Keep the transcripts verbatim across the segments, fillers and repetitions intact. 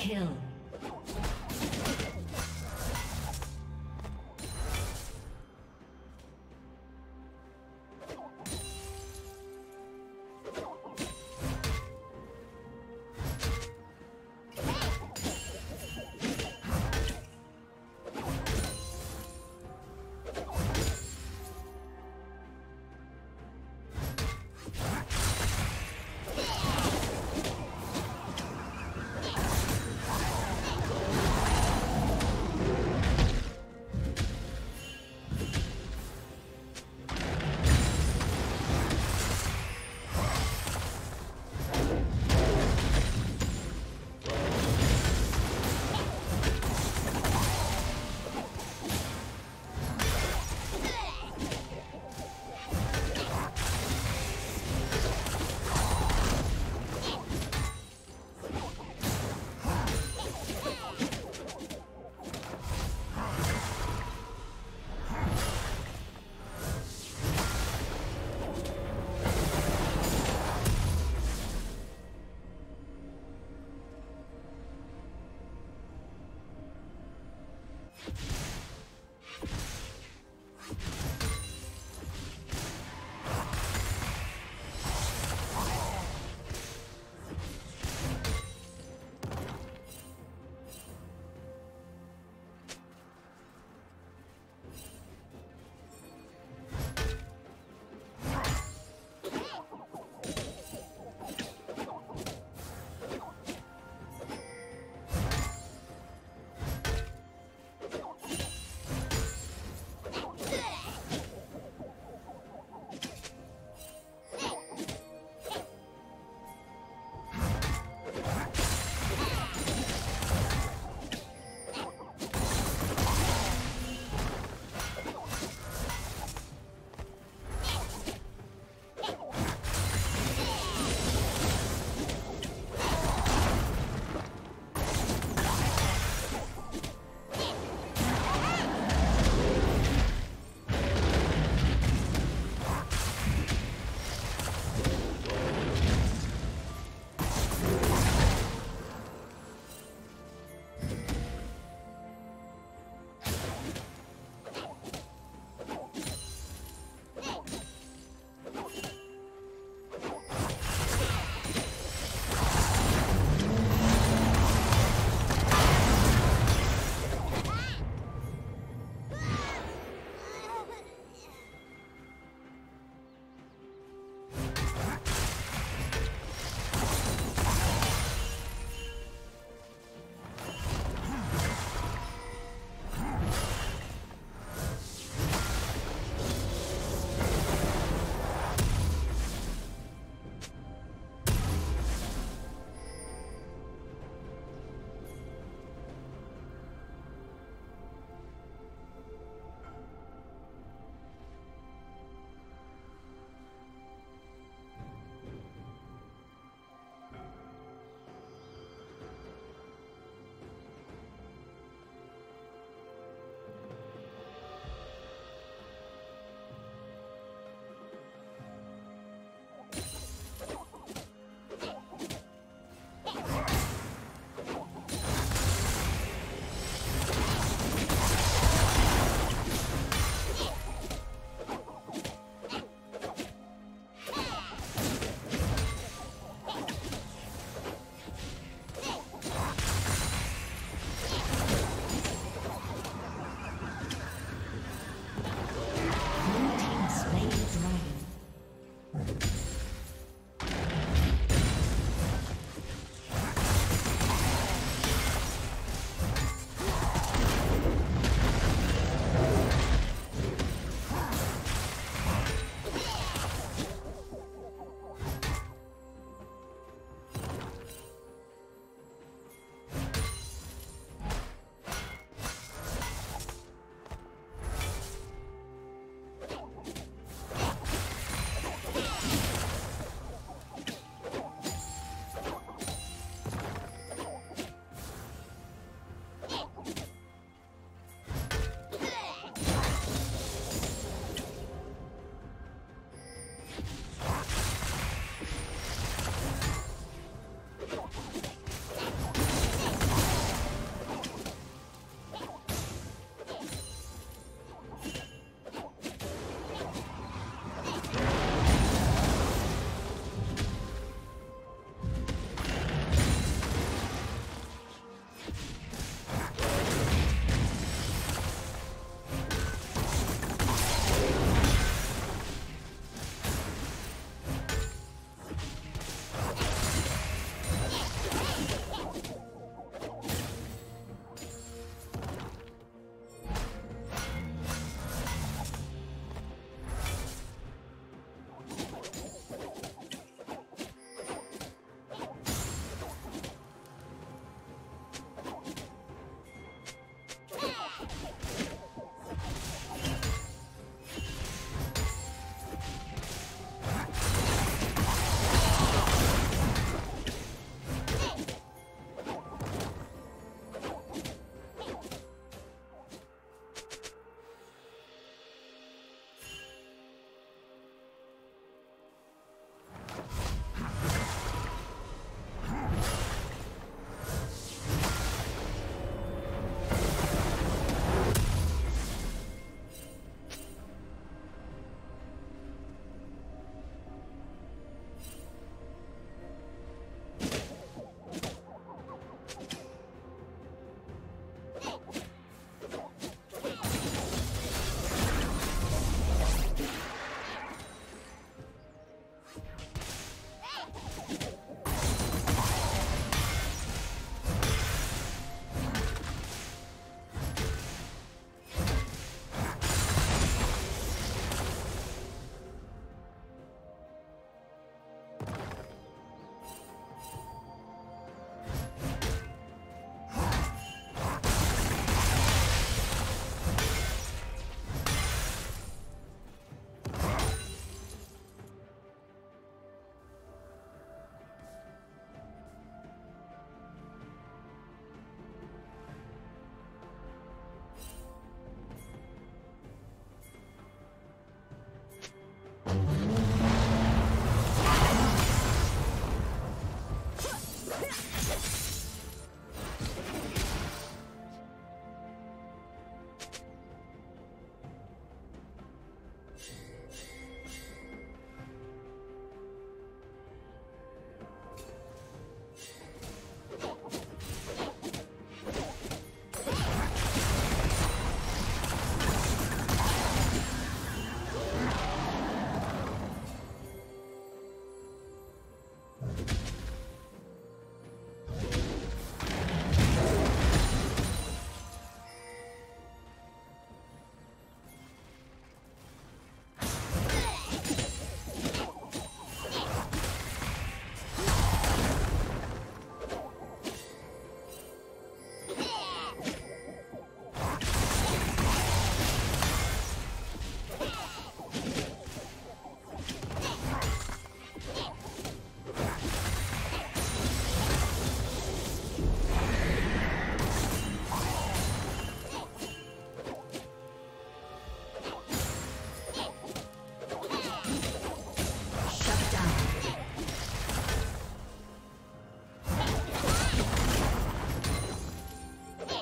kill.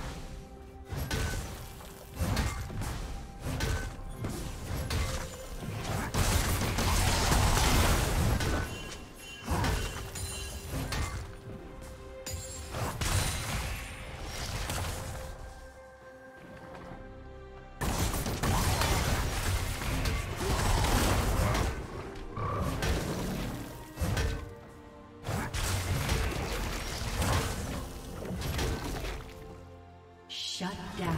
Shut down.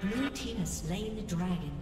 Blue team has slain the dragon.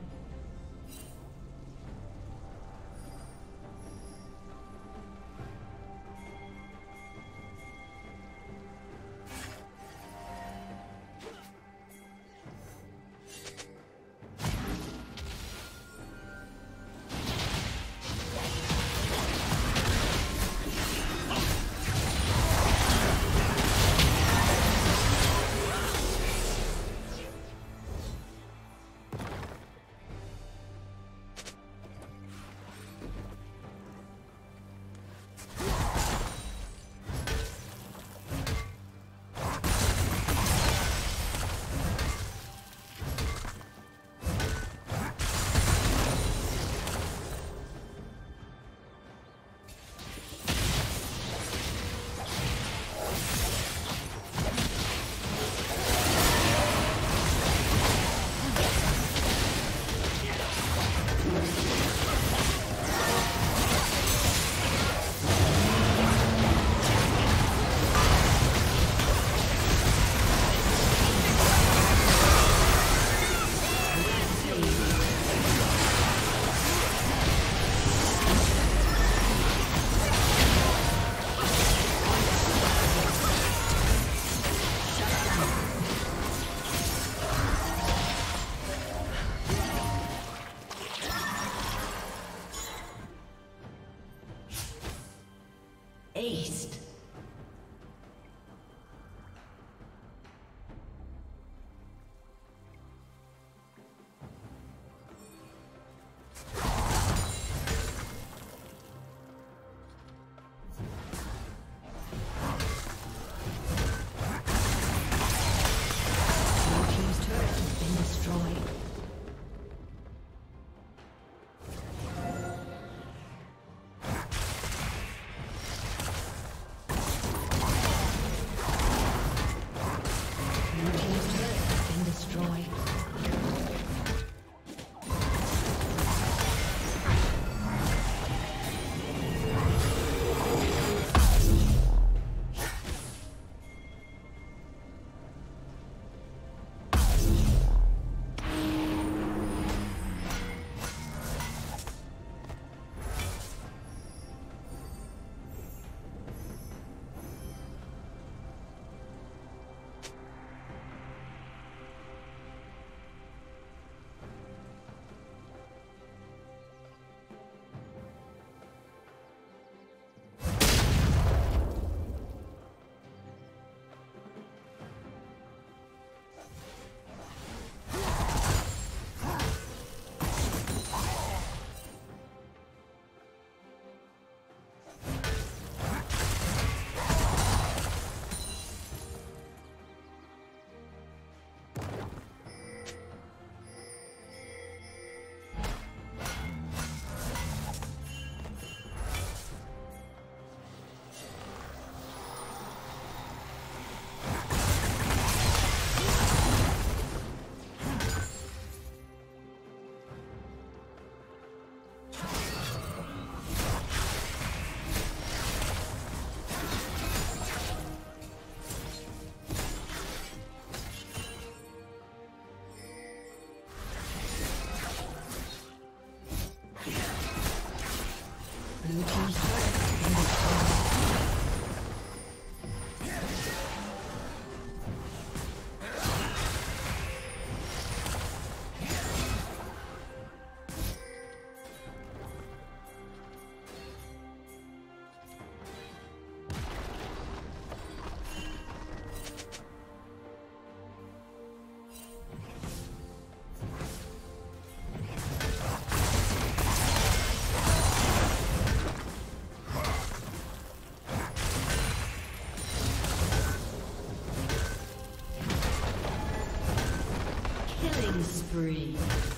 spree.